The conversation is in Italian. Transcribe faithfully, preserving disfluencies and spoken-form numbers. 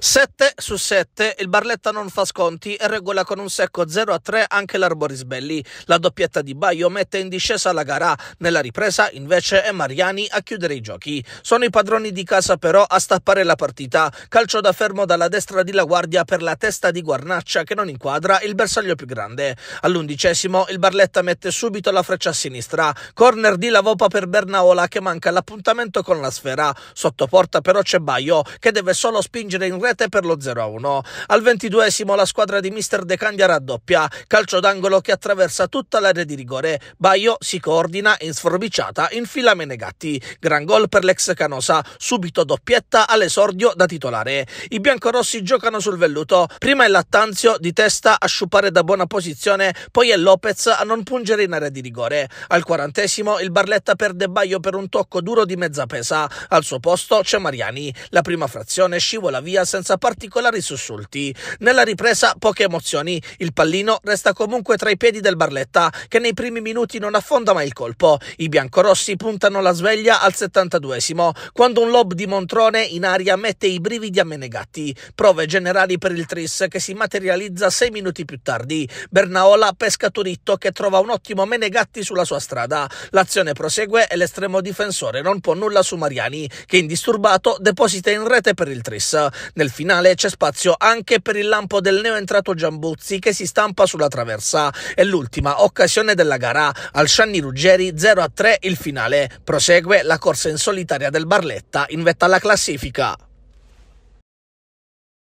sette su sette, il Barletta non fa sconti e regola con un secco zero a tre anche l'Arborisbelli. La doppietta di Baio mette in discesa la gara, nella ripresa invece è Mariani a chiudere i giochi. Sono i padroni di casa però a stappare la partita, calcio da fermo dalla destra di La Guardia per la testa di Guarnaccia che non inquadra il bersaglio più grande. All'undicesimo il Barletta mette subito la freccia a sinistra, corner di Lavopa per Bernaola che manca l'appuntamento con la sfera, sotto porta però c'è Baio che deve solo spingere in rete per lo zero a uno. Al ventiduesimo la squadra di mister De Candia raddoppia, calcio d'angolo che attraversa tutta l'area di rigore, Baio si coordina in sforbiciata in fila Menegatti, gran gol per l'ex Canosa, subito doppietta all'esordio da titolare. I biancorossi giocano sul velluto, prima è Lattanzio di testa a sciupare da buona posizione, poi è Lopez a non pungere in area di rigore. Al quarantesimo il Barletta perde Baio per un tocco duro di mezza pesa, al suo posto c'è Mariani. La prima frazione scivola via senza particolari sussulti. Nella ripresa poche emozioni, il pallino resta comunque tra i piedi del Barletta che nei primi minuti non affonda mai il colpo. I biancorossi puntano la sveglia al settantaduesimo quando un lob di Montrone in aria mette i brividi a Menegatti, prove generali per il tris che si materializza sei minuti più tardi. Bernaola pesca Turitto che trova un ottimo Menegatti sulla sua strada, l'azione prosegue e l'estremo difensore non può nulla su Mariani che indisturbato deposita in rete per il tris. Nel finale c'è spazio anche per il lampo del neoentrato Giambuzzi che si stampa sulla traversa. È l'ultima occasione della gara, al Gianni Ruggeri zero a tre il finale, prosegue la corsa in solitaria del Barletta in vetta alla classifica.